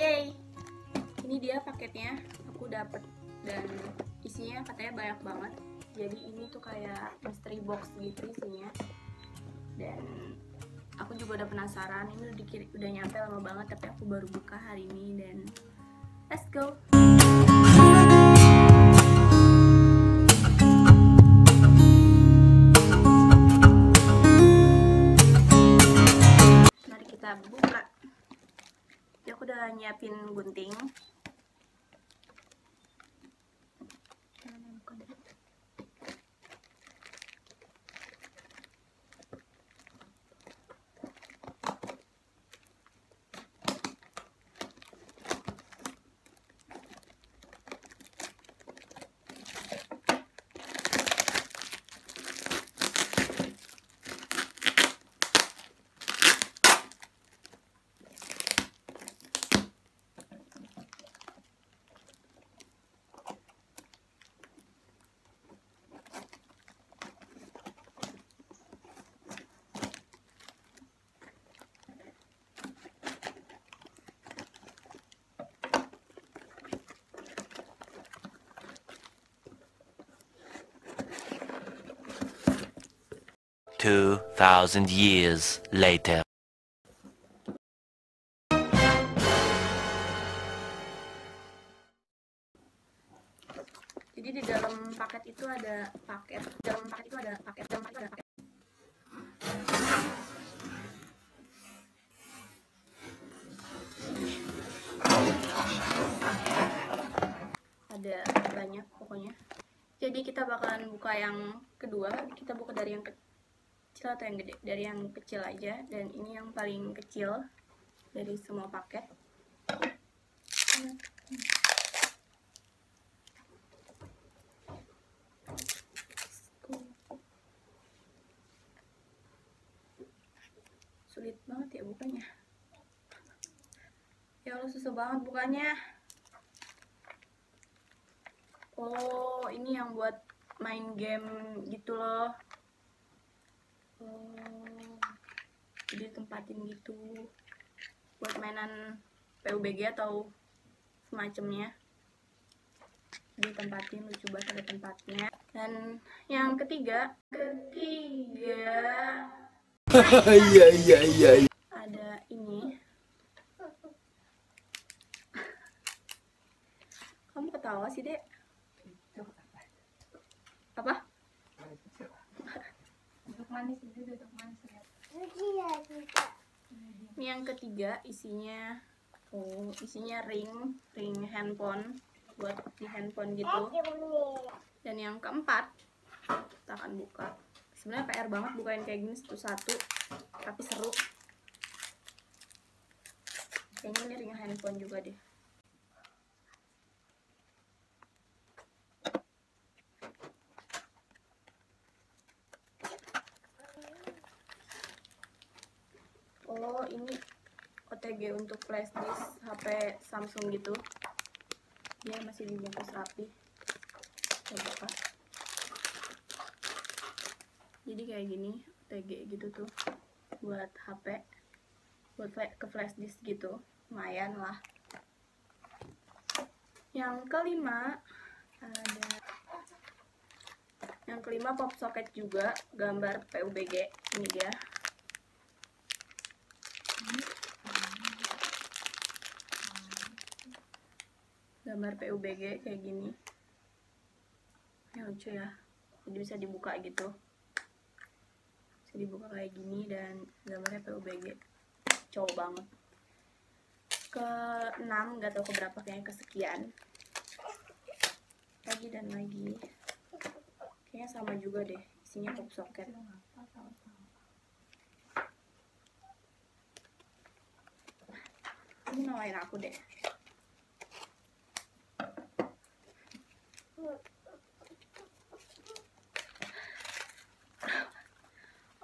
Yay! Ini dia paketnya, aku dapet, dan isinya katanya banyak banget. Jadi ini tuh kayak mystery box gitu isinya. Dan aku juga udah penasaran, ini udah nyampe lama banget tapi aku baru buka hari ini. Dan let's go! Mari kita buka. Jadi aku udah nyiapin gunting. Years later. Jadi di dalam paket itu ada paket, dalam paket itu ada paket. Ada banyak pokoknya. Jadi kita bakalan buka yang kedua, kita buka dari yang ketiga atau yang gede, dari yang kecil aja, dan ini yang paling kecil dari semua paket. Sulit banget ya bukanya, ya Allah susah banget bukanya. Oh ini yang buat main game gitu loh. Jadi tempatin gitu buat mainan PUBG atau semacamnya, ditempatin lucu banget ada tempatnya. Dan yang ketiga ada ini. Kamu ketawa sih Dek? Apa? Ini yang ketiga isinya, isinya ring handphone buat di handphone gitu. Dan yang keempat kita akan buka. Sebenarnya PR banget bukain kayak gini satu-satu, tapi seru. Kayaknya ini ring handphone juga deh. Oh ini OTG untuk flash disk HP Samsung gitu. Dia masih dibungkus rapi. Coba. Jadi kayak gini OTG gitu tuh buat HP, buat ke flash disk gitu, lumayan lah. Yang kelima ada, yang kelima pop socket juga gambar PUBG ini dia. Gambar PUBG kayak gini ya, lucu ya, jadi bisa dibuka gitu, bisa dibuka kayak gini, dan gambarnya PUBG cowok banget. Ke-6 gak tau keberapa, kayaknya kesekian, lagi dan lagi kayaknya sama juga deh isinya pop socket. Ini nawain aku deh.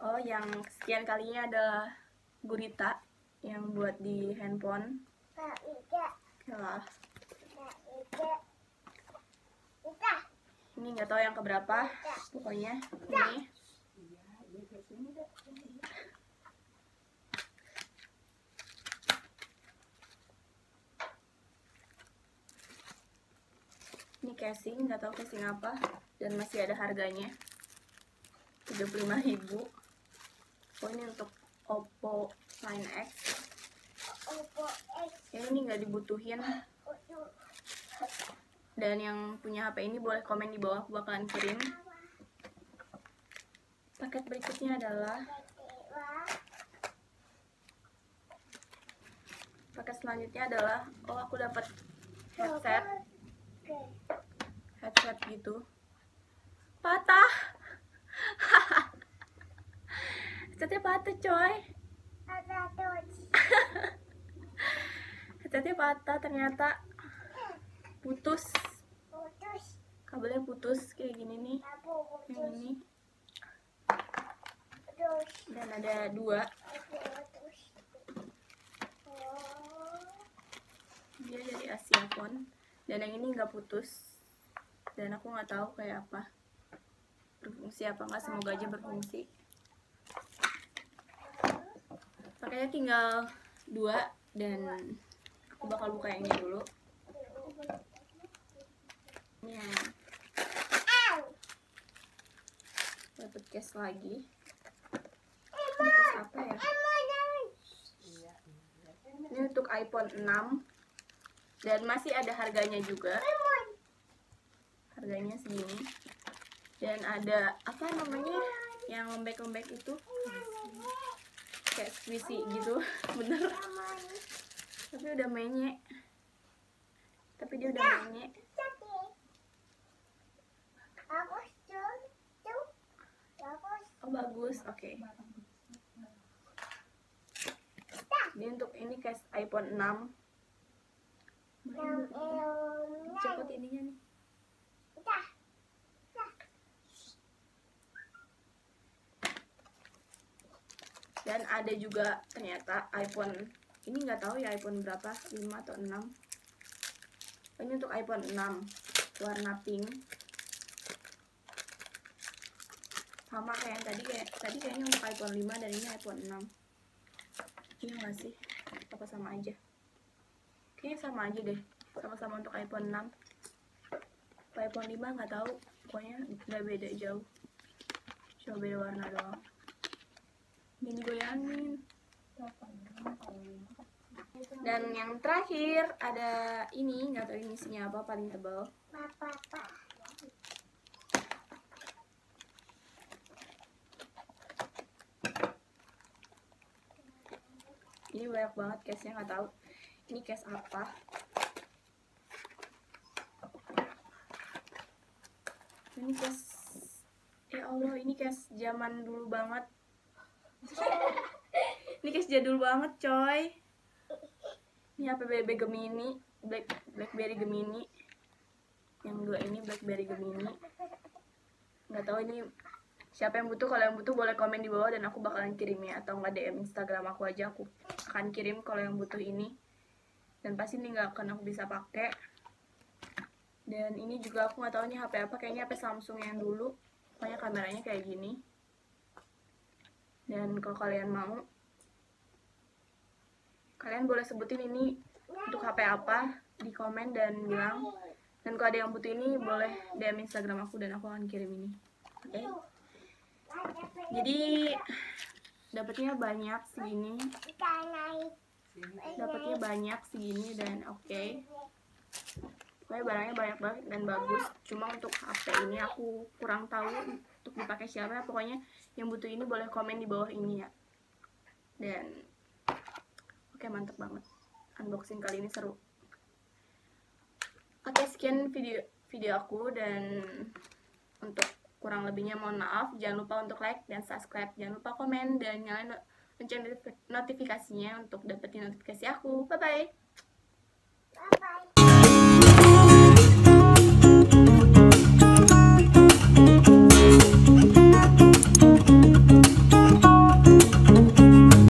Oh, yang sekian kalinya adalah gurita yang buat di handphone. Nah, ini nggak tahu yang keberapa, pokoknya ini. casing, nggak tahu casing apa, dan masih ada harganya 35.000. Oh, ini untuk Oppo Find X. Ya, ini nggak dibutuhin. Dan yang punya HP ini boleh komen di bawah, aku bakalan kirim. Paket berikutnya adalah paket selanjutnya adalah, oh, aku dapat headset gitu, patah. Headsetnya patah, coy. Headsetnya patah, ternyata putus. Kabelnya putus kayak gini nih, yang ini. Dan ada dua, dia dari Asia Phone, dan yang ini nggak putus, dan aku nggak tahu kayak apa, berfungsi apa nggak, semoga aja berfungsi. Pakainya tinggal dua, dan aku bakal buka yang ini dulu. Ya, dapat case lagi. Ini apa ya? Ini untuk iPhone 6, dan masih ada harganya juga. Harganya segini. Dan ada apa namanya yang lembek-lembek itu? Kayak squishy gitu, bener. Tapi udah menyek. Oh, bagus, oke. Ini untuk ini case iPhone 6. Copot ininya nih. Dan ada juga ternyata iPhone ini, nggak tahu ya iPhone berapa, 5 atau 6. Ini untuk iPhone 6 warna pink. Sama kayak yang tadi, tadi kayaknya untuk iPhone 5 dan ini iPhone 6. Iya nggak sih? Apa sama aja? Kayaknya sama aja deh. Sama-sama untuk iPhone 6. Atau iPhone 5 nggak tahu. Pokoknya nggak beda jauh. Cuma beda warna doang. Ini goyangin. Dan yang terakhir ada ini, nggak tahu ini isinya apa, paling tebal. Ini banyak banget case-nya, nggak tahu ini case apa. Ini case, ya Allah, ini case zaman dulu banget. Ini case jadul banget, coy. Ini HP Gemini, Blackberry Gemini. Yang dua ini Blackberry Gemini. Nggak tahu ini siapa yang butuh. Kalau yang butuh boleh komen di bawah dan aku bakalan kirimnya, atau nggak DM Instagram aku aja, aku akan kirim kalau yang butuh ini. Dan pasti ini nggak akan aku bisa pakai. Dan ini juga aku nggak tahu ini HP apa, kayaknya HP Samsung yang dulu, pokoknya kameranya kayak gini. Dan kalau kalian mau, kalian boleh sebutin ini untuk HP apa di komen dan bilang. Dan kalau ada yang butuh ini boleh DM Instagram aku dan aku akan kirim ini. Oke. Jadi dapatnya banyak segini. Dan oke. Pokoknya barangnya banyak banget dan bagus. Cuma untuk HP ini aku kurang tahu untuk dipakai siapa. Pokoknya yang butuh ini boleh komen di bawah ini ya. Dan oke, mantep banget. Unboxing kali ini seru. Oke, sekian video aku, dan untuk kurang lebihnya mohon maaf. Jangan lupa untuk like dan subscribe. Jangan lupa komen dan nyalain lonceng notifikasinya untuk dapetin notifikasi aku. Bye-bye.